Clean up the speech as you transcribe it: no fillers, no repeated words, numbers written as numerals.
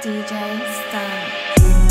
DJ Stunt.